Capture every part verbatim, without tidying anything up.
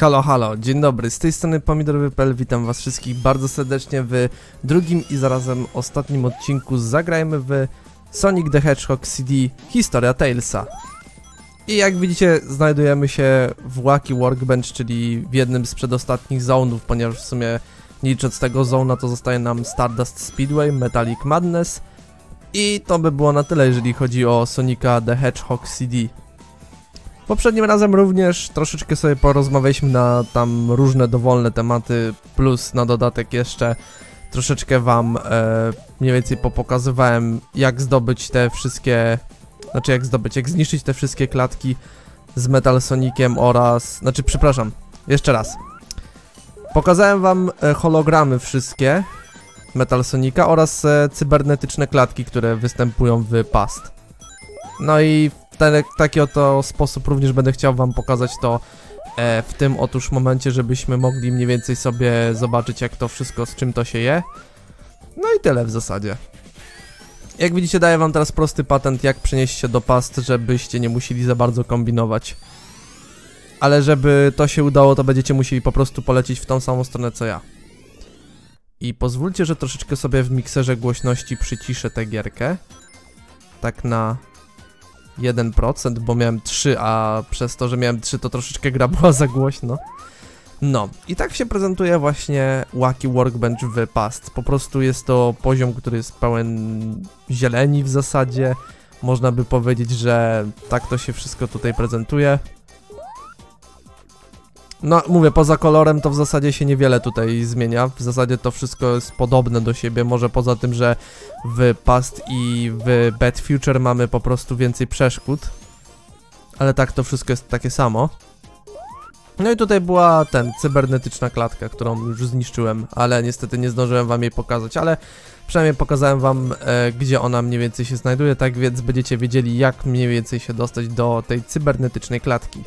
Halo, halo, dzień dobry, z tej strony pomidorowy kropka p l, witam was wszystkich bardzo serdecznie w drugim i zarazem ostatnim odcinku. Zagrajmy w Sonic the Hedgehog C D, Historia Tailsa. I jak widzicie, znajdujemy się w Wacky Workbench, czyli w jednym z przedostatnich zonów, ponieważ w sumie nie licząc tego zona to zostaje nam Stardust Speedway, Metallic Madness. I to by było na tyle, jeżeli chodzi o Sonica the Hedgehog C D. Poprzednim razem również troszeczkę sobie porozmawialiśmy na tam różne dowolne tematy, plus na dodatek jeszcze troszeczkę wam e, mniej więcej popokazywałem, jak zdobyć te wszystkie, znaczy jak zdobyć, jak zniszczyć te wszystkie klatki z Metal Soniciem oraz, znaczy przepraszam, jeszcze raz. Pokazałem wam hologramy wszystkie Metal Sonica oraz e, cybernetyczne klatki, które występują w Past. No i Ten, taki oto sposób również będę chciał wam pokazać to e, w tym otóż momencie, żebyśmy mogli mniej więcej sobie zobaczyć, jak to wszystko, z czym to się je. No i tyle w zasadzie. Jak widzicie, daję wam teraz prosty patent, jak przenieść się do Past, żebyście nie musieli za bardzo kombinować. Ale żeby to się udało, to będziecie musieli po prostu polecieć w tą samą stronę co ja. I pozwólcie, że troszeczkę sobie w mikserze głośności przyciszę tę gierkę. Tak na jeden procent, bo miałem trzy, a przez to, że miałem trzy, to troszeczkę gra była za głośno. No i tak się prezentuje właśnie Wacky Workbench w Past. Po prostu jest to poziom, który jest pełen zieleni w zasadzie. Można by powiedzieć, że tak to się wszystko tutaj prezentuje. No mówię, poza kolorem to w zasadzie się niewiele tutaj zmienia. W zasadzie to wszystko jest podobne do siebie, może poza tym, że w Past i w Bad Future mamy po prostu więcej przeszkód. Ale tak to wszystko jest takie samo. No i tutaj była ten, cybernetyczna klatka, którą już zniszczyłem, ale niestety nie zdążyłem wam jej pokazać, ale przynajmniej pokazałem wam, e, gdzie ona mniej więcej się znajduje, tak więc będziecie wiedzieli, jak mniej więcej się dostać do tej cybernetycznej klatki.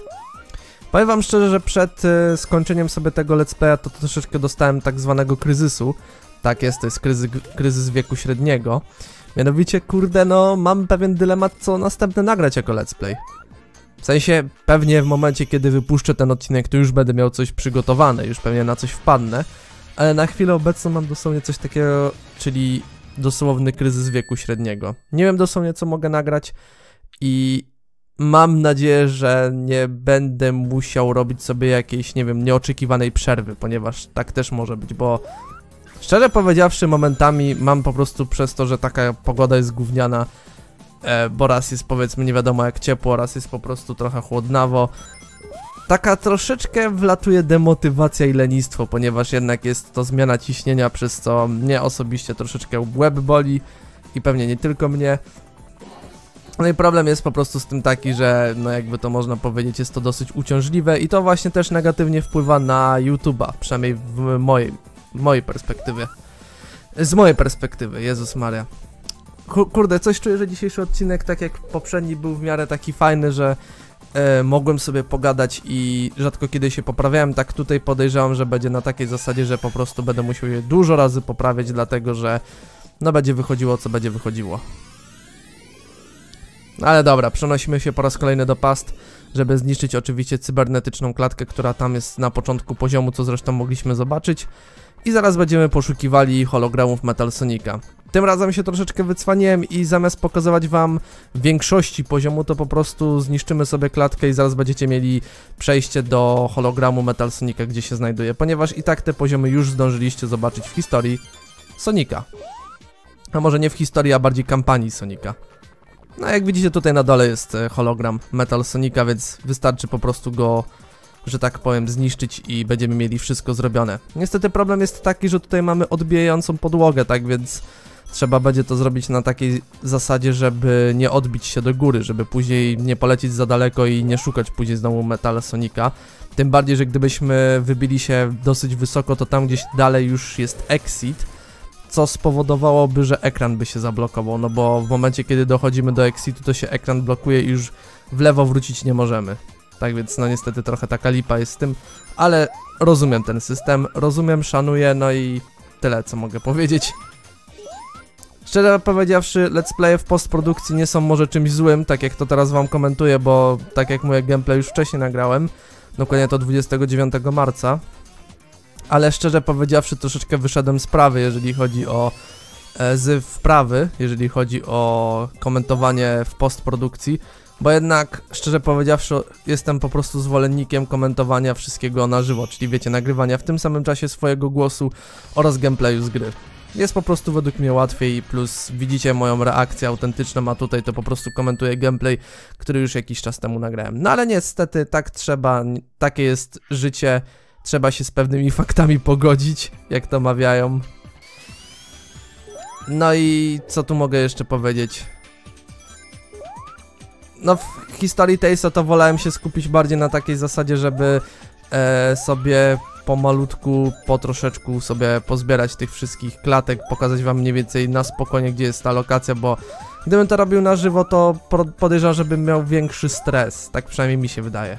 Powiem wam szczerze, że przed y, skończeniem sobie tego let's playa to troszeczkę dostałem tak zwanego kryzysu. Tak jest, to jest kryzys, kryzys wieku średniego. Mianowicie, kurde, no mam pewien dylemat, co następne nagrać jako let's play. W sensie, pewnie w momencie, kiedy wypuszczę ten odcinek, to już będę miał coś przygotowane, już pewnie na coś wpadnę. Ale na chwilę obecną mam dosłownie coś takiego, czyli dosłowny kryzys wieku średniego. Nie wiem dosłownie, co mogę nagrać i mam nadzieję, że nie będę musiał robić sobie jakiejś, nie wiem, nieoczekiwanej przerwy, ponieważ tak też może być, bo szczerze powiedziawszy momentami mam po prostu przez to, że taka pogoda jest gówniana, e, bo raz jest powiedzmy nie wiadomo jak ciepło, raz jest po prostu trochę chłodnawo. Taka troszeczkę wlatuje demotywacja i lenistwo, ponieważ jednak jest to zmiana ciśnienia, przez co mnie osobiście troszeczkę łeb boli i pewnie nie tylko mnie. No i problem jest po prostu z tym taki, że no jakby to można powiedzieć, jest to dosyć uciążliwe i to właśnie też negatywnie wpływa na YouTube'a, przynajmniej w mojej, w mojej perspektywie. Z mojej perspektywy, Jezus Maria. Kurde, coś czuję, że dzisiejszy odcinek, tak jak poprzedni, był w miarę taki fajny, że e, mogłem sobie pogadać i rzadko kiedy się poprawiałem, tak tutaj podejrzewam, że będzie na takiej zasadzie, że po prostu będę musiał je dużo razy poprawiać, dlatego że no będzie wychodziło, co będzie wychodziło. Ale dobra, przenosimy się po raz kolejny do Past, żeby zniszczyć oczywiście cybernetyczną klatkę, która tam jest na początku poziomu, co zresztą mogliśmy zobaczyć. I zaraz będziemy poszukiwali hologramów Metal Sonica. Tym razem się troszeczkę wycwaniłem i zamiast pokazywać wam większości poziomu, to po prostu zniszczymy sobie klatkę i zaraz będziecie mieli przejście do hologramu Metal Sonica, gdzie się znajduje, ponieważ i tak te poziomy już zdążyliście zobaczyć w historii Sonica. A może nie w historii, a bardziej kampanii Sonica. No jak widzicie, tutaj na dole jest hologram Metal Sonica, więc wystarczy po prostu go, że tak powiem, zniszczyć i będziemy mieli wszystko zrobione. Niestety problem jest taki, że tutaj mamy odbijającą podłogę, tak więc trzeba będzie to zrobić na takiej zasadzie, żeby nie odbić się do góry, żeby później nie polecieć za daleko i nie szukać później znowu Metal Sonica. Tym bardziej, że gdybyśmy wybili się dosyć wysoko, to tam gdzieś dalej już jest exit, co spowodowałoby, że ekran by się zablokował, no bo w momencie, kiedy dochodzimy do exitu, to się ekran blokuje i już w lewo wrócić nie możemy. Tak więc no niestety trochę taka lipa jest z tym, ale rozumiem ten system, rozumiem, szanuję, no i tyle, co mogę powiedzieć. Szczerze powiedziawszy, let's play w postprodukcji nie są może czymś złym, tak jak to teraz wam komentuję, bo tak jak mówię, gameplay już wcześniej nagrałem, dokładnie to dwudziestego dziewiątego marca. Ale szczerze powiedziawszy, troszeczkę wyszedłem z prawy, jeżeli chodzi o z wprawy, jeżeli chodzi o komentowanie w postprodukcji, bo jednak, szczerze powiedziawszy, jestem po prostu zwolennikiem komentowania wszystkiego na żywo, czyli wiecie, nagrywania w tym samym czasie swojego głosu oraz gameplayu z gry. Jest po prostu według mnie łatwiej, plus widzicie moją reakcję autentyczną, a tutaj to po prostu komentuję gameplay, który już jakiś czas temu nagrałem. No ale niestety tak trzeba, takie jest życie, trzeba się z pewnymi faktami pogodzić, jak to mawiają. No i co tu mogę jeszcze powiedzieć? No w historii Tailsa to wolałem się skupić bardziej na takiej zasadzie, żeby e, sobie pomalutku, po troszeczku sobie pozbierać tych wszystkich klatek, pokazać wam mniej więcej na spokojnie, gdzie jest ta lokacja, bo gdybym to robił na żywo, to podejrzewam, żebym miał większy stres, tak przynajmniej mi się wydaje.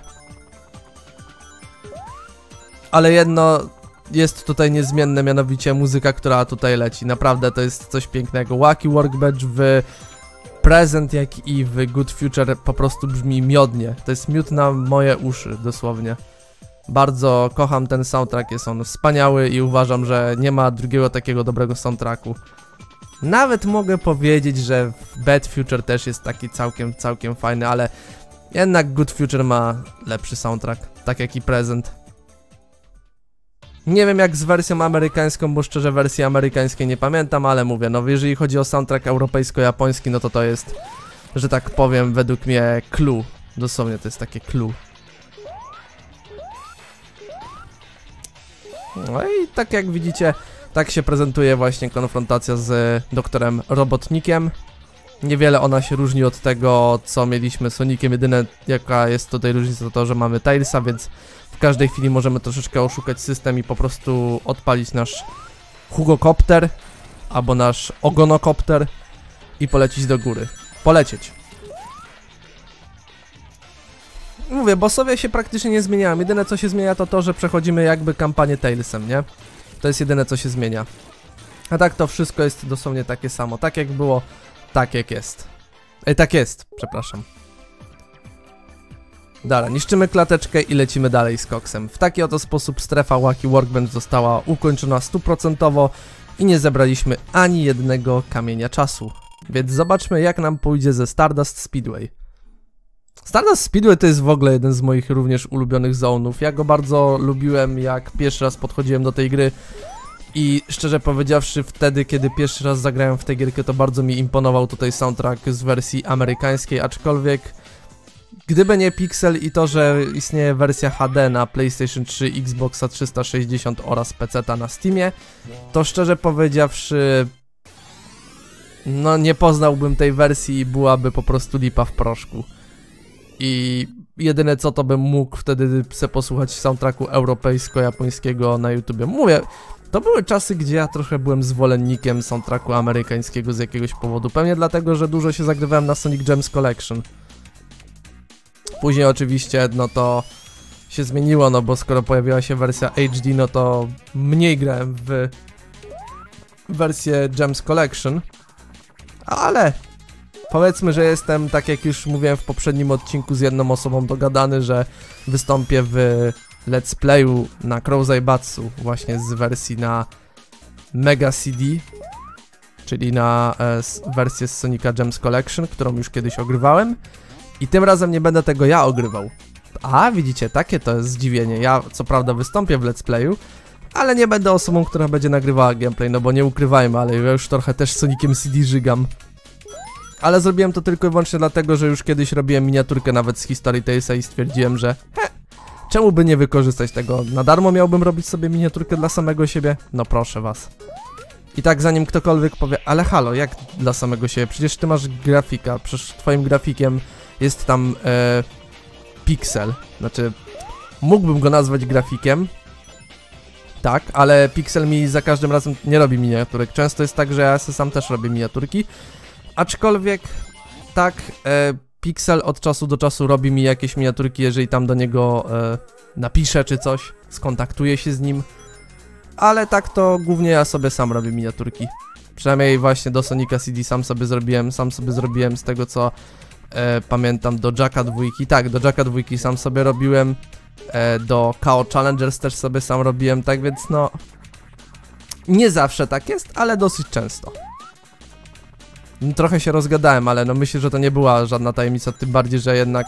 Ale jedno jest tutaj niezmienne, mianowicie muzyka, która tutaj leci. Naprawdę to jest coś pięknego. Wacky Workbench w Present, jak i w Good Future po prostu brzmi miodnie. To jest miód na moje uszy, dosłownie. Bardzo kocham ten soundtrack, jest on wspaniały i uważam, że nie ma drugiego takiego dobrego soundtracku. Nawet mogę powiedzieć, że Bad Future też jest taki całkiem, całkiem fajny, ale jednak Good Future ma lepszy soundtrack, tak jak i Present. Nie wiem jak z wersją amerykańską, bo szczerze wersji amerykańskiej nie pamiętam, ale mówię, no jeżeli chodzi o soundtrack europejsko-japoński, no to to jest, że tak powiem, według mnie clue. Dosłownie to jest takie clue. No i tak jak widzicie, tak się prezentuje właśnie konfrontacja z doktorem Robotnikiem. Niewiele ona się różni od tego, co mieliśmy z Soniciem, jedyne jaka jest tutaj różnica to to, że mamy Tailsa, więc w każdej chwili możemy troszeczkę oszukać system i po prostu odpalić nasz Hugokopter albo nasz Ogonokopter i polecić do góry. Polecieć. Mówię, bossowie się praktycznie nie zmieniają, jedyne co się zmienia to to, że przechodzimy jakby kampanię Tailsem, nie? To jest jedyne co się zmienia. A tak to wszystko jest dosłownie takie samo, tak jak było, tak jak jest. Ej, tak jest, przepraszam. Dalej, niszczymy klateczkę i lecimy dalej z koksem. W taki oto sposób strefa Wacky Workbench została ukończona stuprocentowo i nie zebraliśmy ani jednego kamienia czasu. Więc zobaczmy jak nam pójdzie ze Stardust Speedway. Stardust Speedway to jest w ogóle jeden z moich również ulubionych zonów. Ja go bardzo lubiłem, jak pierwszy raz podchodziłem do tej gry. I szczerze powiedziawszy, wtedy kiedy pierwszy raz zagrałem w tę gierkę, to bardzo mi imponował tutaj soundtrack z wersji amerykańskiej, aczkolwiek gdyby nie Pixel i to, że istnieje wersja H D na PlayStation trzy, Xboxa trzysta sześćdziesiąt oraz peceta na Steamie, to szczerze powiedziawszy, no nie poznałbym tej wersji i byłaby po prostu lipa w proszku. I jedyne co to bym mógł wtedy se posłuchać soundtracku europejsko-japońskiego na YouTubie. Mówię, to były czasy, gdzie ja trochę byłem zwolennikiem soundtracku amerykańskiego z jakiegoś powodu. Pewnie dlatego, że dużo się zagrywałem na Sonic Gems Collection. Później oczywiście, no to się zmieniło, no bo skoro pojawiła się wersja H D, no to mniej grałem w wersję Gems Collection. Ale powiedzmy, że jestem, tak jak już mówiłem w poprzednim odcinku z jedną osobą dogadany, że wystąpię w Let's Playu na Crowzaibatsu właśnie z wersji na Mega C D, czyli na e, wersję z Sonica Gems Collection, którą już kiedyś ogrywałem. I tym razem nie będę tego ja ogrywał. A widzicie, takie to jest zdziwienie. Ja co prawda wystąpię w Let's Playu, ale nie będę osobą, która będzie nagrywała gameplay, no bo nie ukrywajmy, ale ja już trochę też z Soniciem C D żygam. Ale zrobiłem to tylko i wyłącznie dlatego, że już kiedyś robiłem miniaturkę nawet z historii Tailsa i stwierdziłem, że he, czemu by nie wykorzystać tego? Na darmo miałbym robić sobie miniaturkę dla samego siebie? No proszę was. I tak zanim ktokolwiek powie, ale halo, jak dla samego siebie? Przecież ty masz grafika, przecież twoim grafikiem jest tam e, Pixel. Znaczy, mógłbym go nazwać grafikiem, tak, ale Pixel mi za każdym razem nie robi miniaturek. Często jest tak, że ja sam też robię miniaturki, aczkolwiek tak, e, Pixel od czasu do czasu robi mi jakieś miniaturki, jeżeli tam do niego e, napiszę czy coś, skontaktuję się z nim. Ale tak to głównie ja sobie sam robię miniaturki. Przynajmniej właśnie do Sonica C D sam sobie zrobiłem, sam sobie zrobiłem z tego co e, pamiętam do Jacka dwa. Tak, do Jacka dwa sam sobie robiłem. e, do K O Challengers też sobie sam robiłem, tak więc no... Nie zawsze tak jest, ale dosyć często. Trochę się rozgadałem, ale no myślę, że to nie była żadna tajemnica, tym bardziej, że jednak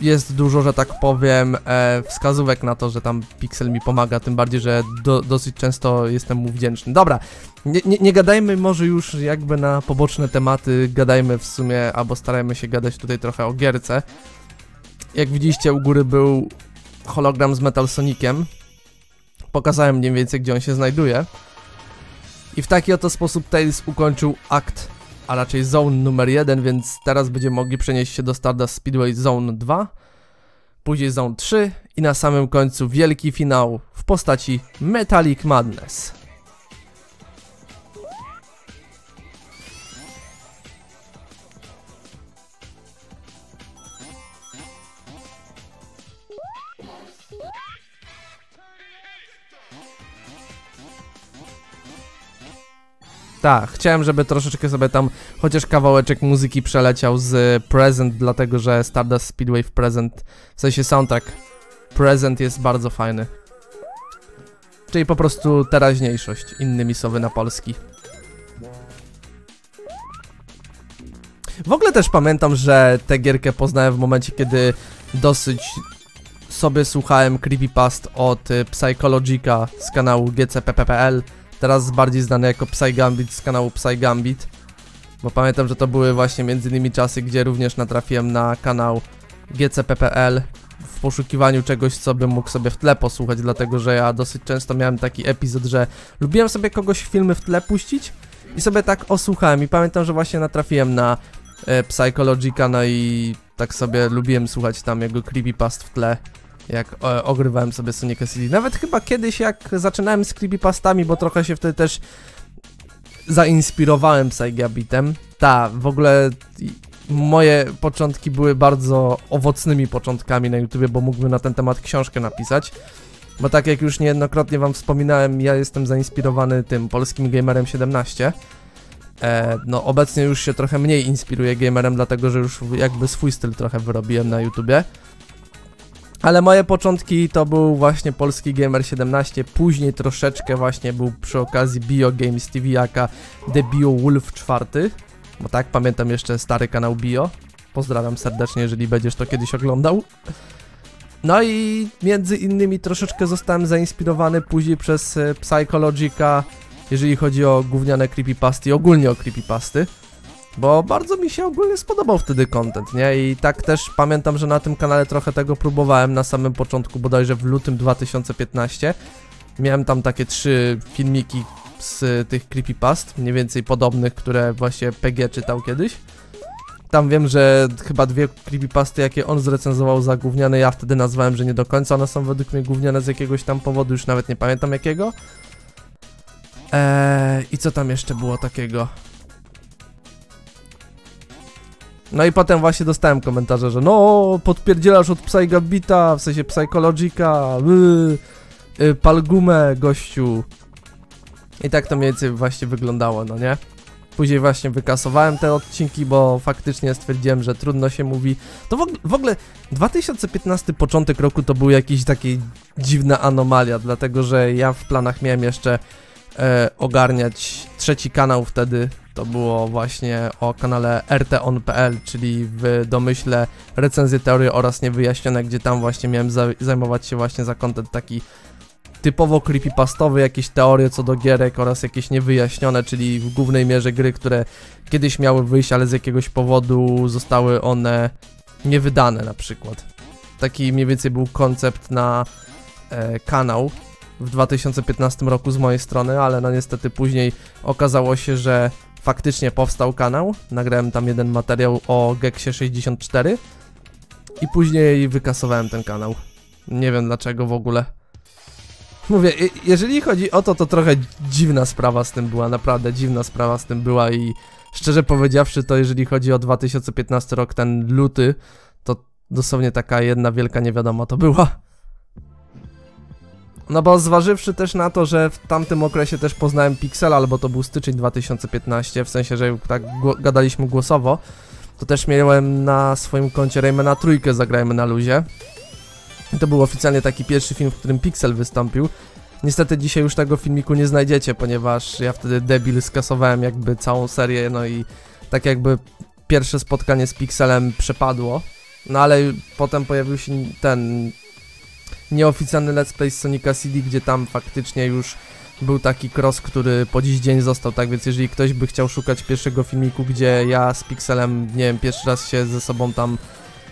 jest dużo, że tak powiem, e, wskazówek na to, że tam Pixel mi pomaga, tym bardziej, że do, dosyć często jestem mu wdzięczny. Dobra, nie, nie, nie gadajmy może już jakby na poboczne tematy, gadajmy w sumie, albo starajmy się gadać tutaj trochę o gierce. Jak widzieliście, u góry był hologram z Metal Soniciem. Pokazałem mniej więcej, gdzie on się znajduje. I w taki oto sposób Tails ukończył akt, a raczej zone numer jeden, więc teraz będziemy mogli przenieść się do Stardust Speedway zone dwa, później zone trzy i na samym końcu wielki finał w postaci Metallic Madness. Tak, chciałem, żeby troszeczkę sobie tam chociaż kawałeczek muzyki przeleciał z Present, dlatego że Stardust Speedway w Present, w sensie soundtrack Present jest bardzo fajny. Czyli po prostu teraźniejszość, innymi słowy na polski. W ogóle też pamiętam, że tę gierkę poznałem w momencie, kiedy dosyć sobie słuchałem creepypast od Psychologica z kanału G C P P P L. Teraz bardziej znany jako Psy Gambit z kanału Psy Gambit. Bo pamiętam, że to były właśnie między innymi czasy, gdzie również natrafiłem na kanał G C P P L w poszukiwaniu czegoś, co bym mógł sobie w tle posłuchać, dlatego że ja dosyć często miałem taki epizod, że lubiłem sobie kogoś filmy w tle puścić i sobie tak osłuchałem. I pamiętam, że właśnie natrafiłem na e, Psychologica, no i tak sobie lubiłem słuchać tam jego creepypast w tle, jak e, ogrywałem sobie Sonica C D. Nawet chyba kiedyś, jak zaczynałem z creepypastami, bo trochę się wtedy też zainspirowałem Psy Gambitem. Ta, w ogóle moje początki były bardzo owocnymi początkami na YouTubie, bo mógłbym na ten temat książkę napisać. Bo tak jak już niejednokrotnie wam wspominałem, ja jestem zainspirowany tym Polskim Gamerem siedemnaście. E, no obecnie już się trochę mniej inspiruję gamerem, dlatego że już jakby swój styl trochę wyrobiłem na YouTubie. Ale moje początki to był właśnie Polski Gamer siedemnaście, później troszeczkę właśnie był przy okazji BioGames T V, jaka The Bio Wolf cztery, bo tak, pamiętam jeszcze stary kanał Bio, pozdrawiam serdecznie, jeżeli będziesz to kiedyś oglądał. No i między innymi troszeczkę zostałem zainspirowany później przez Psychologica, jeżeli chodzi o gówniane creepypasty i ogólnie o creepypasty. Bo bardzo mi się ogólnie spodobał wtedy content, nie? I tak też pamiętam, że na tym kanale trochę tego próbowałem na samym początku, bodajże w lutym dwa tysiące piętnastego. Miałem tam takie trzy filmiki z tych creepypast, mniej więcej podobnych, które właśnie P G czytał kiedyś. Tam wiem, że chyba dwie creepypasty, jakie on zrecenzował za gówniane, ja wtedy nazwałem, że nie do końca one są według mnie gówniane z jakiegoś tam powodu, już nawet nie pamiętam jakiego. Eee, i co tam jeszcze było takiego? No i potem właśnie dostałem komentarze, że no, podpierdzielasz od Psy Gambita, w sensie Psychologica, yy, yy, pal gumę, gościu. I tak to mniej więcej właśnie wyglądało, no nie? Później właśnie wykasowałem te odcinki, bo faktycznie stwierdziłem, że trudno się mówi. To w, w ogóle dwa tysiące piętnasty, początek roku, to był jakiś taki dziwna anomalia, dlatego że ja w planach miałem jeszcze e, ogarniać trzeci kanał wtedy. To było właśnie o kanale R T on kropka p l, czyli w domyśle recenzje, teorie oraz niewyjaśnione, gdzie tam właśnie miałem za zajmować się właśnie za content taki typowo creepypastowy, jakieś teorie co do gierek oraz jakieś niewyjaśnione, czyli w głównej mierze gry, które kiedyś miały wyjść, ale z jakiegoś powodu zostały one niewydane na przykład. Taki mniej więcej był koncept na e, kanał w dwa tysiące piętnastym roku z mojej strony, ale no niestety później okazało się, że faktycznie powstał kanał, nagrałem tam jeden materiał o Geksie sześćdziesiąt cztery i później wykasowałem ten kanał. Nie wiem dlaczego w ogóle. Mówię, jeżeli chodzi o to, to trochę dziwna sprawa z tym była, naprawdę dziwna sprawa z tym była i szczerze powiedziawszy, to jeżeli chodzi o dwa tysiące piętnasty rok, ten luty, to dosłownie taka jedna wielka niewiadoma to była. No bo zważywszy też na to, że w tamtym okresie też poznałem Pixela, albo to był styczeń dwa tysiące piętnasty, w sensie, że tak gadaliśmy głosowo, to też miałem na swoim koncie Raymana trójkę, zagrajmy na luzie. To był oficjalnie taki pierwszy film, w którym Pixel wystąpił. Niestety dzisiaj już tego filmiku nie znajdziecie, ponieważ ja wtedy, debil, skasowałem jakby całą serię, no i tak jakby pierwsze spotkanie z Pixelem przepadło. No ale potem pojawił się ten nieoficjalny let's play z Sonica C D, gdzie tam faktycznie już był taki cross, który po dziś dzień został, tak więc jeżeli ktoś by chciał szukać pierwszego filmiku, gdzie ja z Pixelem, nie wiem, pierwszy raz się ze sobą tam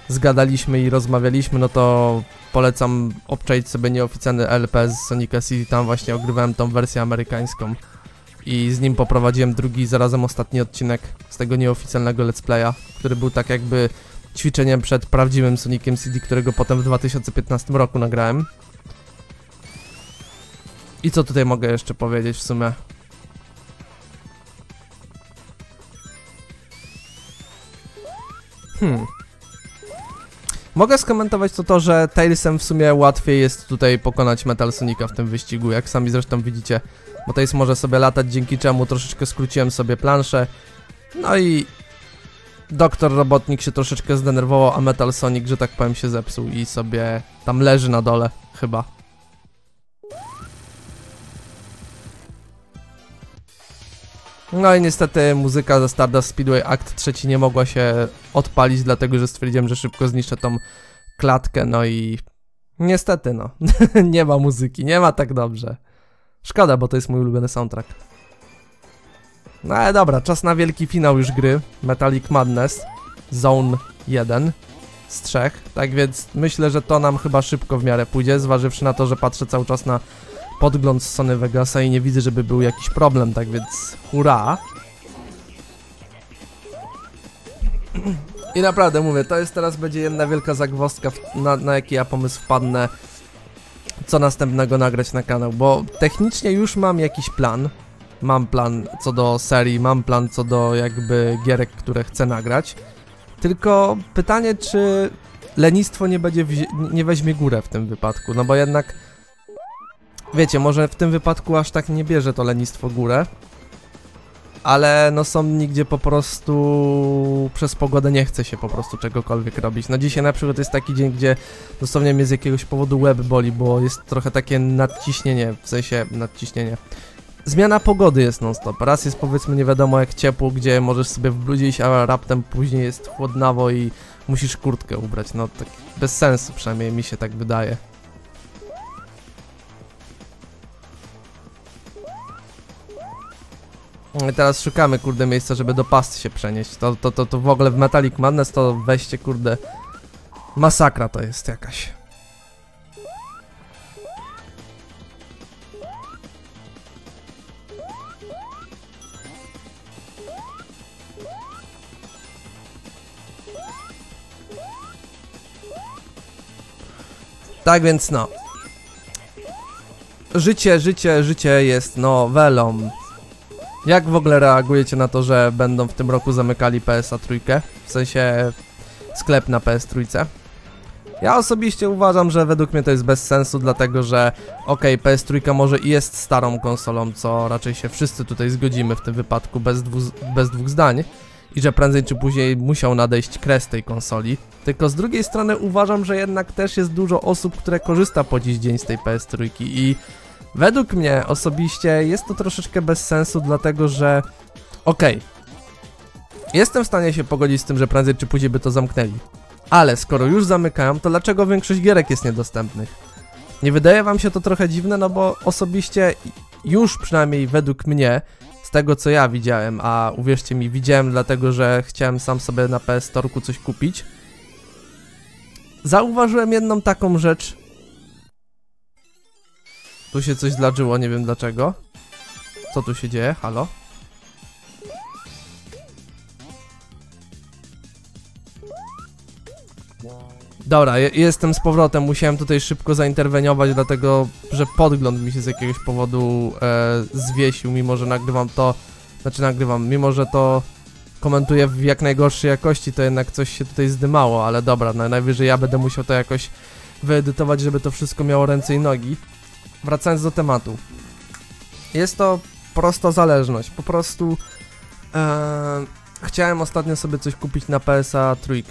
zgadaliśmy i rozmawialiśmy, no to polecam obczaić sobie nieoficjalny L P z Sonica C D, tam właśnie ogrywałem tą wersję amerykańską i z nim poprowadziłem drugi, zarazem ostatni odcinek z tego nieoficjalnego let's playa, który był tak jakby ćwiczeniem przed prawdziwym Soniciem C D, którego potem w dwa tysiące piętnastym roku nagrałem. I co tutaj mogę jeszcze powiedzieć w sumie? Hmm. Mogę skomentować to to, że Tailsem w sumie łatwiej jest tutaj pokonać Metal Sonika w tym wyścigu, jak sami zresztą widzicie. Bo Tails może sobie latać, dzięki czemu troszeczkę skróciłem sobie planszę. No i Doktor Robotnik się troszeczkę zdenerwował, a Metal Sonic, że tak powiem, się zepsuł i sobie tam leży na dole, chyba. No i niestety muzyka ze Stardust Speedway akt trzeci nie mogła się odpalić, dlatego że stwierdziłem, że szybko zniszczę tą klatkę, no i niestety no, nie ma muzyki, nie ma tak dobrze. Szkoda, bo to jest mój ulubiony soundtrack. No ale dobra, czas na wielki finał już gry, Metallic Madness, Zone jeden z trzech, tak więc myślę, że to nam chyba szybko w miarę pójdzie, zważywszy na to, że patrzę cały czas na podgląd z Sony Vegasa i nie widzę, żeby był jakiś problem, tak więc hurra! I naprawdę mówię, to jest teraz będzie jedna wielka zagwozdka, na, na jaki ja pomysł wpadnę, co następnego nagrać na kanał, bo technicznie już mam jakiś plan. Mam plan co do serii, mam plan co do jakby gierek, które chcę nagrać. Tylko pytanie, czy lenistwo nie, będzie nie weźmie górę w tym wypadku, no bo jednak wiecie, może w tym wypadku aż tak nie bierze to lenistwo górę, ale no są dni, gdzie po prostu przez pogodę nie chce się po prostu czegokolwiek robić. No dzisiaj na przykład jest taki dzień, gdzie dosłownie mnie z jakiegoś powodu łeb boli, bo jest trochę takie nadciśnienie, w sensie nadciśnienie. Zmiana pogody jest non stop, raz jest powiedzmy nie wiadomo jak ciepło, gdzie możesz sobie w bluzie iść, a raptem później jest chłodnawo i musisz kurtkę ubrać, no tak bez sensu, przynajmniej mi się tak wydaje. I teraz szukamy kurde miejsca, żeby do pasty się przenieść, to, to, to, to w ogóle w Metallic Madness to weźcie kurde, masakra to jest jakaś. Tak więc no, życie, życie, życie jest nowelą. Jak w ogóle reagujecie na to, że będą w tym roku zamykali P S A trzy, w sensie sklep na P S trzy? Ja osobiście uważam, że według mnie to jest bez sensu, dlatego że okej, okay, P S trzy może i jest starą konsolą, co raczej się wszyscy tutaj zgodzimy w tym wypadku bez, dwu, bez dwóch zdań. I że prędzej czy później musiał nadejść kres tej konsoli. Tylko z drugiej strony uważam, że jednak też jest dużo osób, które korzysta po dziś dzień z tej P S trzy i według mnie osobiście jest to troszeczkę bez sensu, dlatego że okej, okay, jestem w stanie się pogodzić z tym, że prędzej czy później by to zamknęli. Ale skoro już zamykają, to dlaczego większość gierek jest niedostępnych? Nie wydaje wam się to trochę dziwne, no bo osobiście już przynajmniej według mnie z tego co ja widziałem, a uwierzcie mi, widziałem dlatego, że chciałem sam sobie na P S Store'ku coś kupić. Zauważyłem jedną taką rzecz. Tu się coś zdarzyło, nie wiem dlaczego. Co tu się dzieje? Halo? Dobra, jestem z powrotem, musiałem tutaj szybko zainterweniować, dlatego że podgląd mi się z jakiegoś powodu e, zwiesił, mimo że nagrywam to, znaczy nagrywam, mimo że to komentuję w jak najgorszej jakości, to jednak coś się tutaj zdymało, ale dobra, no, najwyżej ja będę musiał to jakoś wyedytować, żeby to wszystko miało ręce i nogi. Wracając do tematu, jest to prosta zależność, po prostu e, chciałem ostatnio sobie coś kupić na P S A trzy.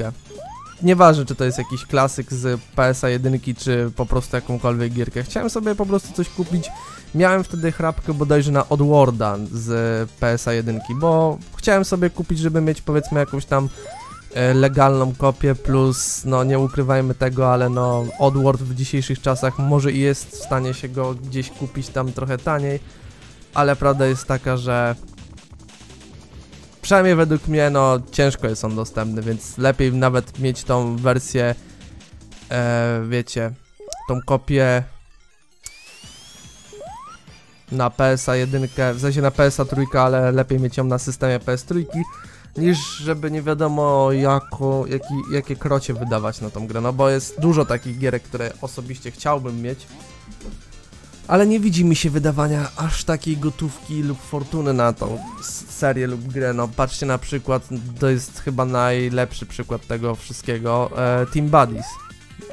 Nieważne, czy to jest jakiś klasyk z P S jeden, czy po prostu jakąkolwiek gierkę. Chciałem sobie po prostu coś kupić. Miałem wtedy chrapkę bodajże na Oddworlda z P S jeden, bo chciałem sobie kupić, żeby mieć powiedzmy jakąś tam legalną kopię, plus no nie ukrywajmy tego, ale no Oddworld w dzisiejszych czasach może i jest w stanie się go gdzieś kupić tam trochę taniej, ale prawda jest taka, że przynajmniej według mnie no ciężko jest on dostępny, więc lepiej nawet mieć tą wersję, e, wiecie, tą kopię na P S jeden, w sensie na P S trzy, ale lepiej mieć ją na systemie P S trzy, niż żeby nie wiadomo jako, jaki, jakie krocie wydawać na tą grę, no bo jest dużo takich gierek, które osobiście chciałbym mieć, ale nie widzi mi się wydawania aż takiej gotówki lub fortuny na tą serię lub grę. No patrzcie na przykład, to jest chyba najlepszy przykład tego wszystkiego, e, Team Buddies.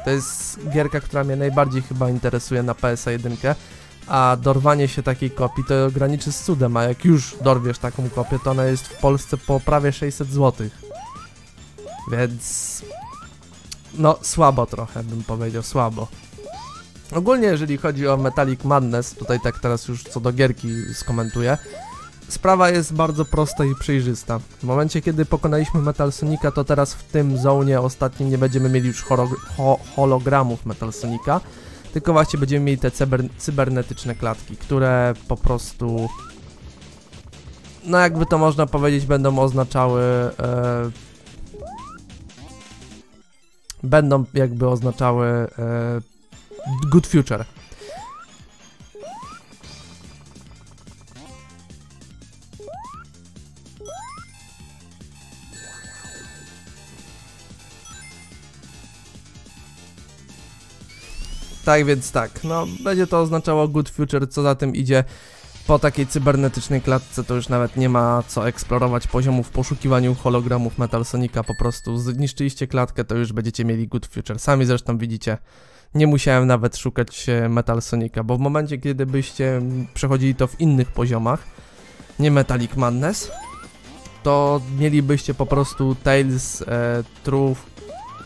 To jest gierka, która mnie najbardziej chyba interesuje na P S jeden, a dorwanie się takiej kopii to graniczy z cudem, a jak już dorwiesz taką kopię, to ona jest w Polsce po prawie sześćset złotych. Więc no słabo trochę bym powiedział, słabo. Ogólnie jeżeli chodzi o Metallic Madness, tutaj tak teraz już co do gierki skomentuję, sprawa jest bardzo prosta i przejrzysta. W momencie kiedy pokonaliśmy Metal Sonika, to teraz w tym zonie ostatnim nie będziemy mieli już ho hologramów Metal Sonika, tylko właśnie będziemy mieli te cybernetyczne klatki, które po prostu, no jakby to można powiedzieć, będą oznaczały, e, będą jakby oznaczały e, good future. Tak więc tak, no będzie to oznaczało good future, co za tym idzie. Po takiej cybernetycznej klatce to już nawet nie ma co eksplorować poziomu w poszukiwaniu hologramów Metal Sonika, po prostu zniszczyliście klatkę, to już będziecie mieli good future. Sami zresztą widzicie, nie musiałem nawet szukać Metal Sonika, bo w momencie kiedy byście przechodzili to w innych poziomach, nie Metallic Madness, to mielibyście po prostu Tails e, True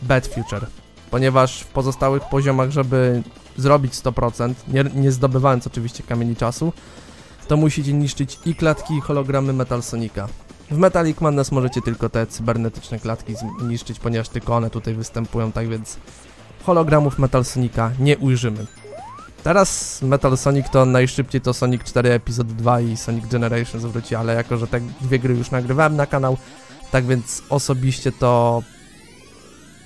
Bad Future. Ponieważ w pozostałych poziomach, żeby zrobić sto procent, nie, nie zdobywając oczywiście kamieni czasu, to musicie niszczyć i klatki, i hologramy Metal Sonika. W Metallic Madness możecie tylko te cybernetyczne klatki zniszczyć, ponieważ tylko one tutaj występują, tak więc hologramów Metal Sonika nie ujrzymy. Teraz Metal Sonic to najszybciej to Sonic cztery Episode dwa i Sonic Generations wróci, ale jako że te dwie gry już nagrywałem na kanał, tak więc osobiście to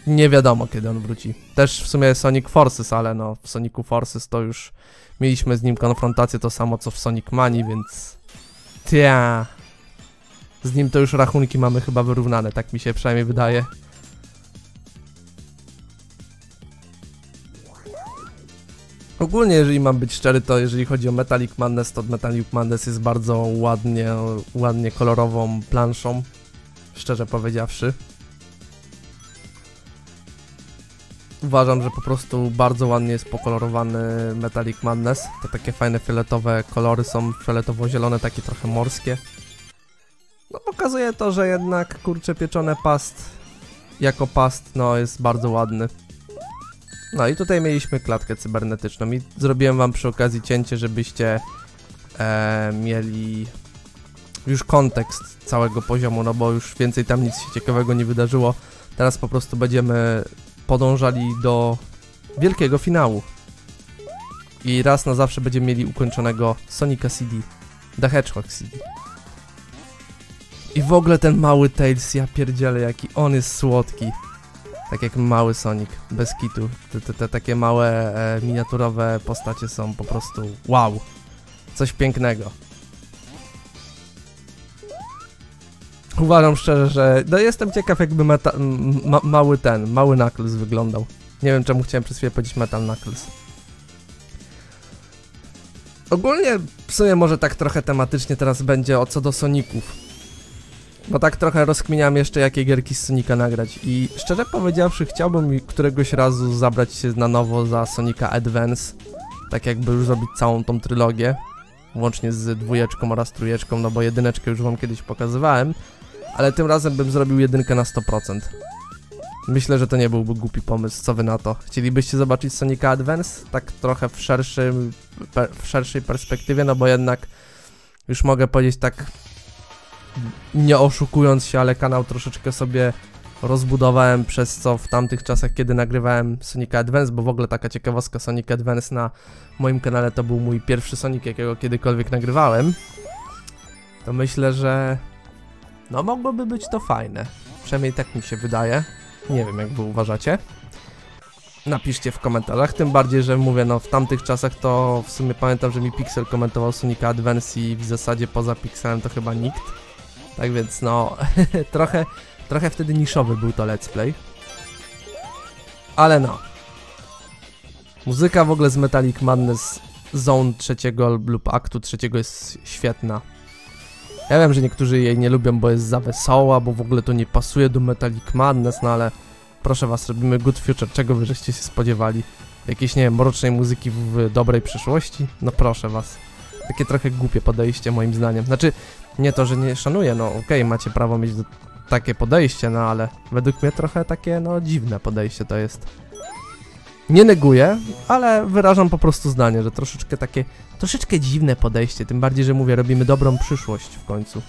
nie wiadomo kiedy on wróci. Też w sumie Sonic Forces, ale no w Sonicu Forces to już mieliśmy z nim konfrontację, to samo co w Sonic Manii, więc tia. Z nim to już rachunki mamy chyba wyrównane, tak mi się przynajmniej wydaje. Ogólnie jeżeli mam być szczery, to jeżeli chodzi o Metallic Madness, to Metallic Madness jest bardzo ładnie, ładnie kolorową planszą, szczerze powiedziawszy. Uważam, że po prostu bardzo ładnie jest pokolorowany Metallic Madness. Te takie fajne fioletowe kolory są, fioletowo-zielone, takie trochę morskie. No pokazuje to, że jednak kurczę pieczone past jako past no jest bardzo ładny. No i tutaj mieliśmy klatkę cybernetyczną i zrobiłem wam przy okazji cięcie, żebyście e, mieli już kontekst całego poziomu, no bo już więcej tam nic się ciekawego nie wydarzyło. Teraz po prostu będziemy podążali do wielkiego finału i raz na zawsze będziemy mieli ukończonego Sonica C D, The Hedgehog C D. I w ogóle ten mały Tails, ja pierdzielę jaki on jest słodki. Tak jak mały Sonic, bez kitu. Te, te, te takie małe, e, miniaturowe postacie są po prostu wow. Coś pięknego. Uważam szczerze, że no jestem ciekaw jakby meta, ma, mały ten, mały Knuckles wyglądał. Nie wiem czemu chciałem przez chwilę powiedzieć Metal Knuckles. Ogólnie w sumie może tak trochę tematycznie teraz będzie o co do Soników. Bo tak trochę rozkminiam jeszcze jakie gierki z Sonika nagrać i szczerze powiedziawszy chciałbym któregoś razu zabrać się na nowo za Sonica Advance. Tak jakby już zrobić całą tą trylogię. Łącznie z dwójeczką oraz trójeczką, no bo jedyneczkę już wam kiedyś pokazywałem. Ale tym razem bym zrobił jedynkę na sto procent. Myślę, że to nie byłby głupi pomysł, co wy na to? Chcielibyście zobaczyć Sonica Advance? Tak trochę w, szerszym, per, w szerszej perspektywie, no bo jednak już mogę powiedzieć tak, nie oszukując się, ale kanał troszeczkę sobie rozbudowałem, przez co w tamtych czasach, kiedy nagrywałem Sonica Advance, bo w ogóle taka ciekawostka, Sonic Advance na moim kanale to był mój pierwszy Sonic, jakiego kiedykolwiek nagrywałem, to myślę, że no mogłoby być to fajne, przynajmniej tak mi się wydaje. Nie wiem, jak wy uważacie. Napiszcie w komentarzach, tym bardziej, że mówię, no w tamtych czasach to w sumie pamiętam, że mi Pixel komentował Sonica Advance i w zasadzie poza Pixelem to chyba nikt. Tak więc no, trochę, trochę wtedy niszowy był to let's play. Ale no. Muzyka w ogóle z Metallic Madness Zone trzeciego lub aktu trzeciego jest świetna. Ja wiem, że niektórzy jej nie lubią, bo jest za wesoła, bo w ogóle to nie pasuje do Metallic Madness, no ale proszę was, robimy Good Future, czego wy żeście się spodziewali? Jakiejś, nie wiem, mrocznej muzyki w dobrej przyszłości? No proszę was. Takie trochę głupie podejście moim zdaniem. Znaczy, nie to, że nie szanuję, no okej, okay, macie prawo mieć do... takie podejście, no ale według mnie trochę takie, no dziwne podejście to jest. Nie neguję, ale wyrażam po prostu zdanie, że troszeczkę takie, troszeczkę dziwne podejście, tym bardziej, że mówię, robimy dobrą przyszłość w końcu.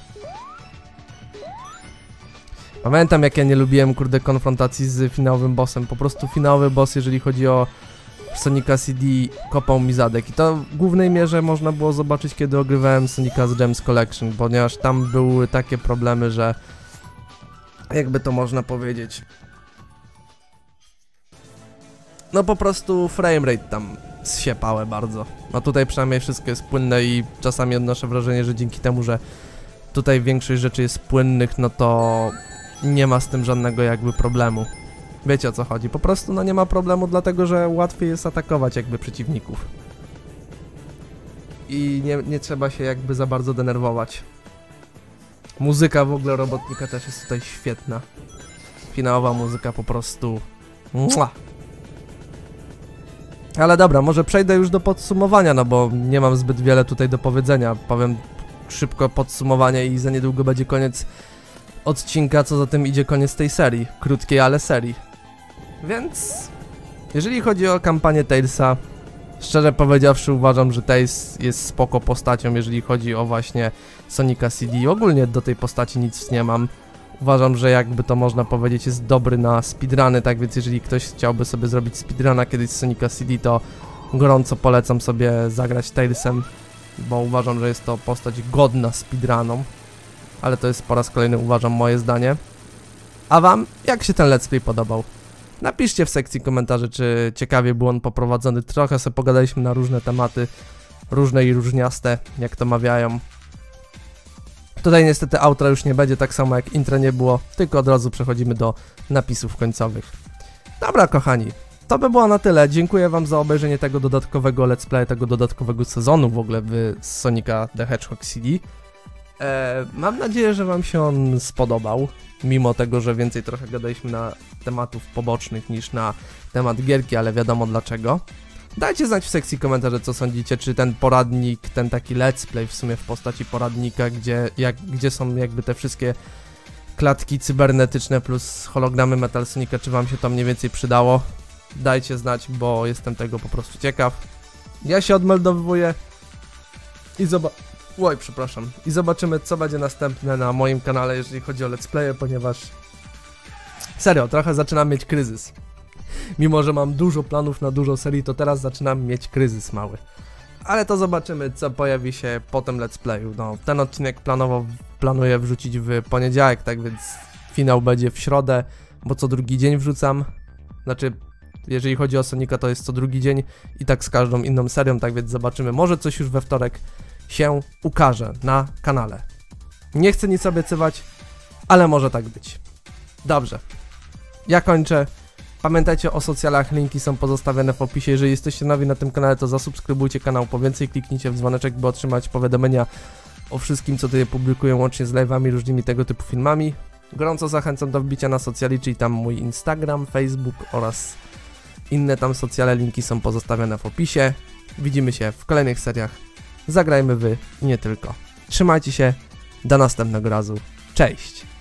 Pamiętam, jak ja nie lubiłem, kurde, konfrontacji z finałowym bossem, po prostu finałowy boss, jeżeli chodzi o Sonica C D, kopał mi zadek i to w głównej mierze można było zobaczyć, kiedy ogrywałem Sonica z Gems Collection, ponieważ tam były takie problemy, że jakby to można powiedzieć... No po prostu framerate tam zsiepałe bardzo. A tutaj przynajmniej wszystko jest płynne i czasami odnoszę wrażenie, że dzięki temu, że tutaj większość rzeczy jest płynnych, no to nie ma z tym żadnego jakby problemu. Wiecie, o co chodzi, po prostu no nie ma problemu, dlatego że łatwiej jest atakować jakby przeciwników. I nie, nie trzeba się jakby za bardzo denerwować. Muzyka w ogóle Robotnika też jest tutaj świetna. Finałowa muzyka po prostu... Mua! Ale dobra, może przejdę już do podsumowania, no bo nie mam zbyt wiele tutaj do powiedzenia. Powiem szybko podsumowanie i za niedługo będzie koniec odcinka, co za tym idzie koniec tej serii. Krótkiej, ale serii. Więc jeżeli chodzi o kampanię Tailsa, szczerze powiedziawszy uważam, że Tails jest spoko postacią, jeżeli chodzi o właśnie Sonica C D. Ogólnie do tej postaci nic nie mam. Uważam, że jakby to można powiedzieć, jest dobry na speedruny, tak więc jeżeli ktoś chciałby sobie zrobić speedruna kiedyś z Sonica C D, to gorąco polecam sobie zagrać Tailsem, bo uważam, że jest to postać godna speedrunom, ale to jest po raz kolejny, uważam, moje zdanie. A wam, jak się ten let's play podobał? Napiszcie w sekcji komentarzy, czy ciekawie był on poprowadzony, trochę sobie pogadaliśmy na różne tematy, różne i różniaste, jak to mawiają. Tutaj niestety outra już nie będzie, tak samo jak intra nie było, tylko od razu przechodzimy do napisów końcowych. Dobra kochani, to by było na tyle, dziękuję wam za obejrzenie tego dodatkowego let's play, tego dodatkowego sezonu w ogóle w Sonica The Hedgehog C D. Eee, mam nadzieję, że wam się on spodobał, mimo tego, że więcej trochę gadaliśmy na tematów pobocznych niż na temat gierki, ale wiadomo dlaczego. Dajcie znać w sekcji komentarzy, co sądzicie, czy ten poradnik, ten taki let's play w sumie w postaci poradnika, gdzie, jak, gdzie są jakby te wszystkie klatki cybernetyczne plus hologramy Metal Sonica, czy wam się to mniej więcej przydało. Dajcie znać, bo jestem tego po prostu ciekaw. Ja się odmeldowuję i zoba... Oj, przepraszam. I zobaczymy, co będzie następne na moim kanale, jeżeli chodzi o let's playe, ponieważ serio, trochę zaczynam mieć kryzys. Mimo, że mam dużo planów na dużo serii, to teraz zaczynam mieć kryzys mały. Ale to zobaczymy, co pojawi się po tym let's playu. No, ten odcinek planowo planuję wrzucić w poniedziałek, tak więc finał będzie w środę, bo co drugi dzień wrzucam. Znaczy, jeżeli chodzi o Sonica, to jest co drugi dzień i tak z każdą inną serią, tak więc zobaczymy. Może coś już we wtorek się ukaże na kanale. Nie chcę nic obiecywać, ale może tak być. Dobrze. Ja kończę. Pamiętajcie o socjalach, linki są pozostawione w opisie. Jeżeli jesteście nowi na tym kanale, to zasubskrybujcie kanał po więcej, kliknijcie w dzwoneczek, by otrzymać powiadomienia o wszystkim, co tutaj publikuję, łącznie z live'ami, różnymi tego typu filmami. Gorąco zachęcam do wbicia na socjali, czyli tam mój Instagram, Facebook oraz inne tam socjale, linki są pozostawione w opisie. Widzimy się w kolejnych seriach. Zagrajmy wy i nie tylko. Trzymajcie się, do następnego razu. Cześć!